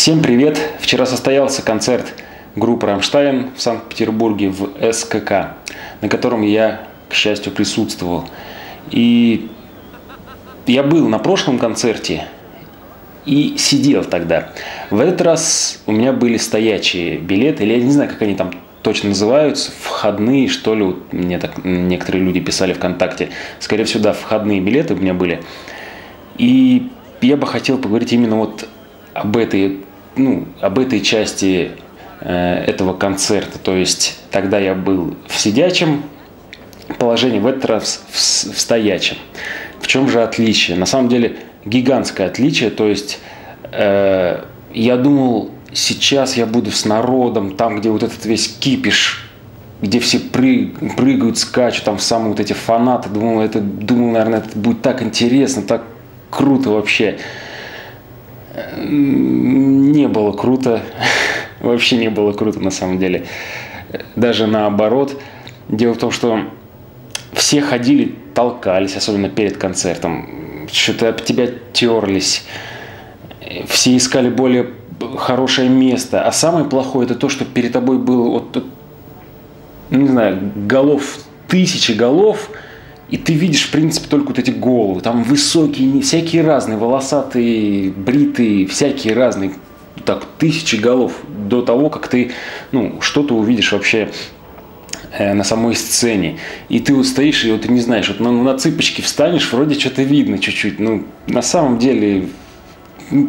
Всем привет! Вчера состоялся концерт группы Rammstein в Санкт-Петербурге в СКК, на котором я, к счастью, присутствовал. И я был на прошлом концерте и сидел тогда. В этот раз у меня были стоячие билеты, или я не знаю, как они там точно называются, входные, что ли, мне так некоторые люди писали ВКонтакте. Скорее всего, да, входные билеты у меня были. И я бы хотел поговорить именно вот об этой части этого концерта. То есть тогда я был в сидячем положении, в этот раз в стоячем. В чем же отличие? На самом деле гигантское отличие. То есть я думал, сейчас я буду с народом, там, где вот этот весь кипиш, где все прыгают, скачут, там самые вот эти фанаты. Думал, наверное, это будет так интересно, так круто вообще. Не было круто, вообще не было круто на самом деле. Даже наоборот. Дело в том, что все ходили, толкались, особенно перед концертом. Что-то об тебя терлись. Все искали более хорошее место. А самое плохое — это то, что перед тобой было, вот, не знаю, голов, тысячи голов. И ты видишь, в принципе, только вот эти головы. Там высокие, всякие разные, волосатые, бритые, всякие разные. Так, тысячи голов до того, как ты, что-то увидишь вообще на самой сцене. И ты вот стоишь, и вот ты не знаешь, вот на цыпочки встанешь, вроде что-то видно чуть-чуть. На самом деле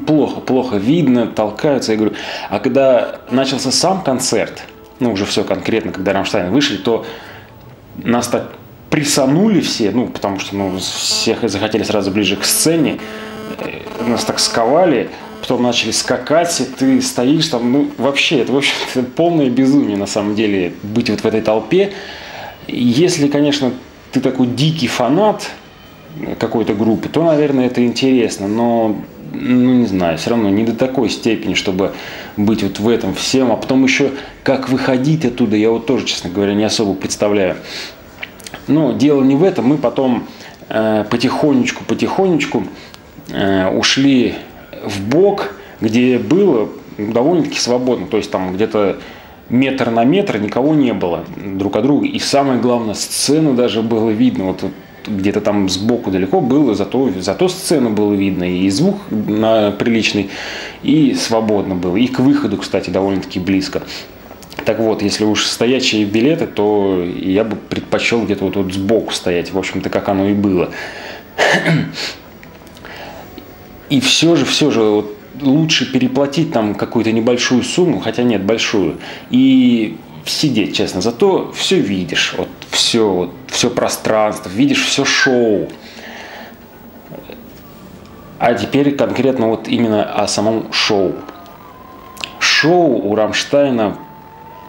плохо видно, толкаются. Я говорю, а когда начался сам концерт, уже все конкретно, когда Rammstein вышли, то нас так присанули все, потому что всех захотели сразу ближе к сцене, нас так сковали, потом начали скакать, и ты стоишь там, вообще, это, в общем-то, полное безумие, на самом деле, быть вот в этой толпе. Если, конечно, ты такой дикий фанат какой-то группы, то, наверное, это интересно, но, не знаю, все равно не до такой степени, чтобы быть вот в этом всем, а потом еще, как выходить оттуда, я вот тоже, честно говоря, не особо представляю. Но дело не в этом. Мы потом потихонечку ушли в бок, где было довольно-таки свободно. То есть там где-то метр на метр никого не было друг от друга. И самое главное, сцену даже было видно. Вот где-то там сбоку далеко было, зато сцену было видно. И звук приличный, и свободно было. И к выходу, кстати, довольно-таки близко. Так вот, если уж стоячие билеты, то я бы предпочел где-то вот сбоку стоять, в общем-то, как оно и было. И все же вот лучше переплатить там какую-то небольшую сумму, хотя нет, большую, и сидеть, честно. Зато все видишь, все пространство, видишь все шоу. А теперь конкретно вот именно о самом шоу. Шоу у Rammstein,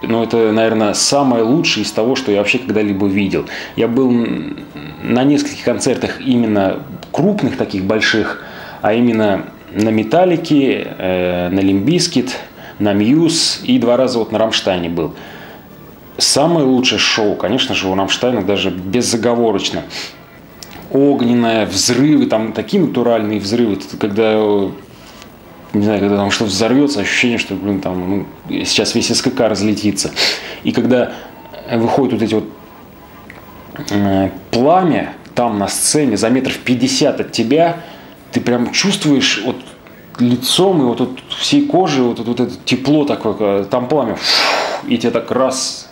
это, наверное, самое лучшее из того, что я вообще когда-либо видел. Я был на нескольких концертах именно крупных, таких больших, а именно на Металлике, на Лимбискит, на Мьюз и 2 раза вот на Рамштайне был. Самое лучшее шоу, конечно же, у Рамштайна даже безоговорочно. Огненное, взрывы, там такие натуральные взрывы, когда... Не знаю, когда там что-то взорвется, ощущение, что, блин, там сейчас весь СКК разлетится. И когда выходят вот эти вот пламя, там на сцене, за метров 50 от тебя, ты прям чувствуешь вот лицом и вот всей кожей вот это тепло такое, там пламя, и тебя так раз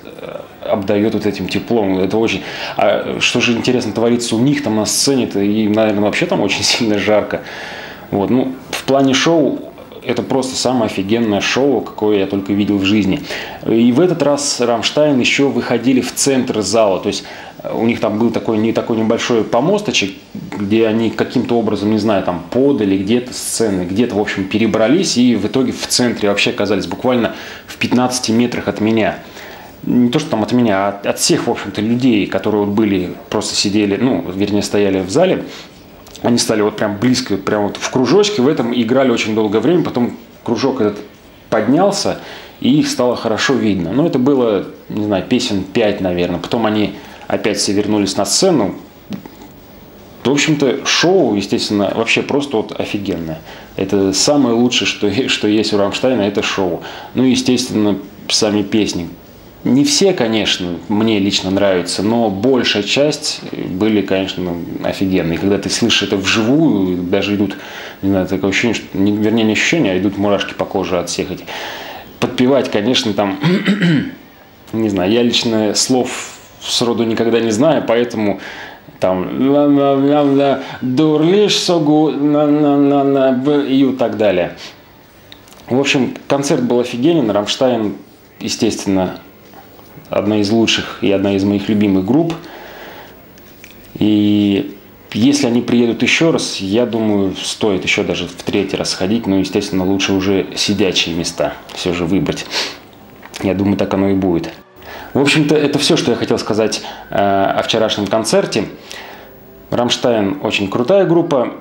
обдает вот этим теплом. Это очень... А что же интересно творится у них там на сцене-то, им, наверное, вообще там очень сильно жарко. Вот, в плане шоу это просто самое офигенное шоу, какое я только видел в жизни. И в этот раз Rammstein еще выходили в центр зала. То есть у них там был такой небольшой помосточек, где они каким-то образом, не знаю, там подали где-то сцены, где-то, в общем, перебрались и в итоге в центре вообще оказались буквально в 15 метрах от меня. Не то, что там от меня, а от всех, в общем-то, людей, которые вот были, просто сидели, вернее, стояли в зале. Они стали вот прям близко, прям вот в кружочке, в этом играли очень долгое время, потом кружок этот поднялся, и их стало хорошо видно. Это было, не знаю, песен 5, наверное. Потом они опять все вернулись на сцену, В общем-то, шоу, естественно, вообще просто вот офигенное. Это самое лучшее, что есть у Рамштайна, это шоу. Ну и, естественно, сами песни. Не все, конечно, мне лично нравятся, но большая часть были, конечно, офигенные. Когда ты слышишь это вживую, даже идут, не знаю, такое ощущение, что, вернее, не ощущение, а идут мурашки по коже от всех этих. Подпевать, конечно, там, не знаю, я лично слов сроду никогда не знаю, поэтому... Там ла-ла-ла-ла, дурлиш согу, на-на-на-на, и так далее. В общем, концерт был офигенен. Рамштайн, естественно, одна из лучших и одна из моих любимых групп. И если они приедут еще раз, я думаю, стоит еще даже в третий раз сходить. Но, естественно, лучше уже сидячие места все же выбрать. Я думаю, так оно и будет. В общем-то, это все, что я хотел сказать о вчерашнем концерте. Рамштайн очень крутая группа.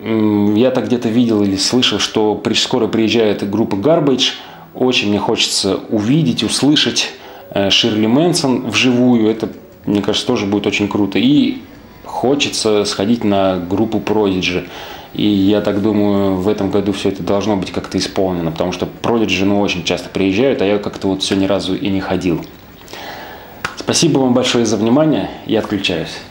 Я так где-то видел или слышал, что скоро приезжает группа Garbage. Очень мне хочется увидеть, услышать Ширли Мэнсон вживую. Это, мне кажется, тоже будет очень круто. И хочется сходить на группу Продиджи. И я так думаю, в этом году все это должно быть как-то исполнено, потому что Продиджи, ну, очень часто приезжают, а я как-то вот все ни разу и не ходил. Спасибо вам большое за внимание. Я отключаюсь.